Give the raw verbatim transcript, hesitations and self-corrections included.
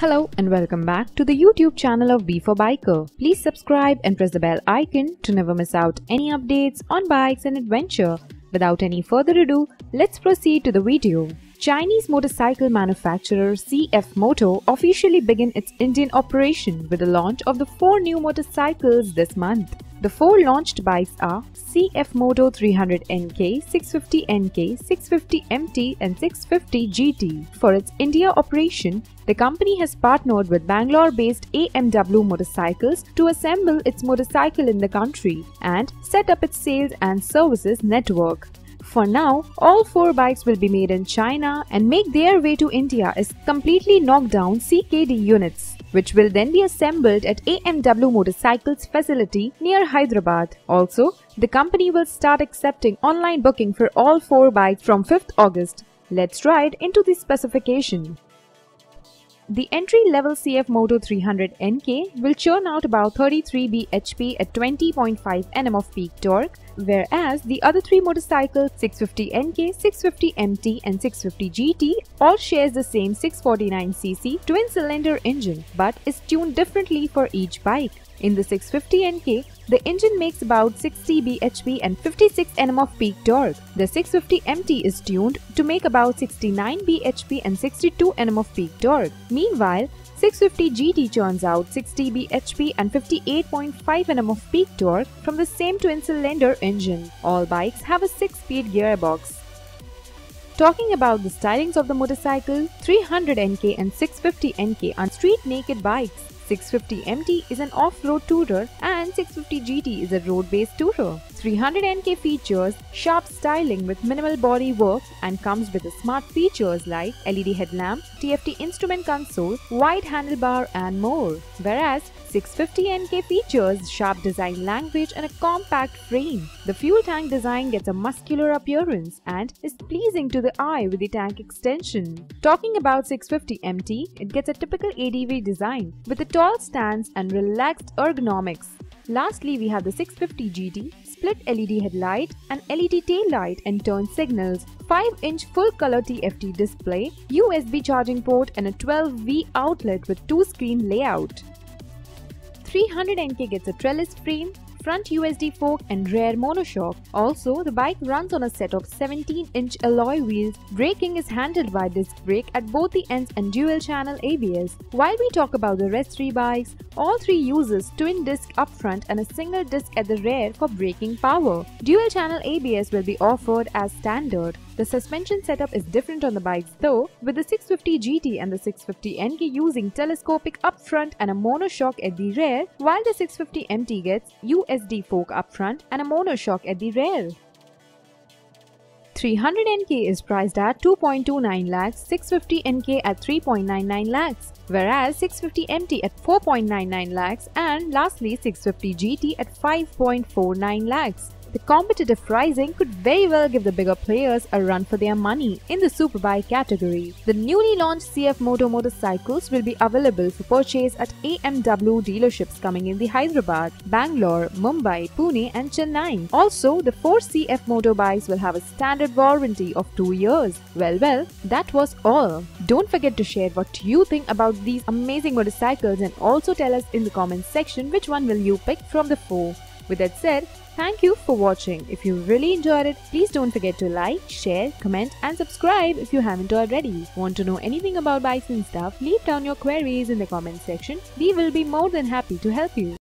Hello and welcome back to the YouTube channel of B four Biker. Please subscribe and press the bell icon to never miss out any updates on bikes and adventure. Without any further ado, let's proceed to the video. Chinese motorcycle manufacturer C F Moto officially began its Indian operation with the launch of the four new motorcycles this month. The four launched bikes are C F Moto three hundred N K, six fifty N K, six fifty M T and six fifty G T. For its India operation, the company has partnered with Bangalore-based A M W Motorcycles to assemble its motorcycle in the country and set up its sales and services network. For now, all four bikes will be made in China and make their way to India as completely knocked down C K D units, which will then be assembled at A M W Motorcycles facility near Hyderabad. Also, the company will start accepting online booking for all four bikes from fifth August. Let's ride into the specification. The entry-level C F Moto three hundred N K will churn out about thirty-three B H P at twenty point five newton meters of peak torque, whereas the other three motorcycles six fifty N K, six fifty M T and six fifty G T all shares the same six forty-nine c c twin-cylinder engine but is tuned differently for each bike. In the six fifty N K, the engine makes about sixty B H P and fifty-six newton meters of peak torque. The six fifty M T is tuned to make about sixty-nine B H P and sixty-two newton meters of peak torque. Meanwhile, six fifty G T churns out sixty B H P and fifty-eight point five newton meters of peak torque from the same twin-cylinder engine. All bikes have a six-speed gearbox. Talking about the stylings of the motorcycle, three hundred N K and six fifty N K are street-naked bikes. six fifty M T is an off-road tourer and six fifty G T is a road-based tourer. three hundred N K features sharp styling with minimal body work and comes with smart features like L E D headlamp, T F T instrument console, wide handlebar and more. Whereas six fifty N K features sharp design language and a compact frame. The fuel tank design gets a muscular appearance and is pleasing to the eye with the tank extension. Talking about six fifty M T, it gets a typical A D V design with a tall stance and relaxed ergonomics. Lastly, we have the six fifty G T, split L E D headlight and L E D taillight and turn signals, five inch full-color T F T display, U S B charging port and a twelve volt outlet with two-screen layout. three hundred N K gets a trellis frame, front U S D fork and rear monoshock. Also, the bike runs on a set of seventeen inch alloy wheels. Braking is handled by disc brake at both the ends and dual-channel A B S. While we talk about the rest three bikes, all three uses twin disc up front and a single disc at the rear for braking power. Dual-channel A B S will be offered as standard. The suspension setup is different on the bikes though, with the six fifty G T and the six fifty N K using telescopic up front and a monoshock at the rear, while the six fifty M T gets U S D fork up front and a monoshock at the rear. three hundred N K is priced at two point two nine lakhs, six fifty N K at three point nine nine lakhs, whereas six fifty M T at four point nine nine lakhs and lastly six fifty G T at five point four nine lakhs. The competitive pricing could very well give the bigger players a run for their money in the superbike category. The newly launched C F Moto motorcycles will be available for purchase at A M W dealerships coming in the Hyderabad, Bangalore, Mumbai, Pune and Chennai. Also, the four C F Moto bikes will have a standard warranty of two years. Well, well, that was all. Don't forget to share what you think about these amazing motorcycles and also tell us in the comments section which one will you pick from the four. With that said, thank you for watching. If you really enjoyed it, please don't forget to like, share, comment and subscribe if you haven't already. Want to know anything about bikes and stuff? Leave down your queries in the comment section. We will be more than happy to help you.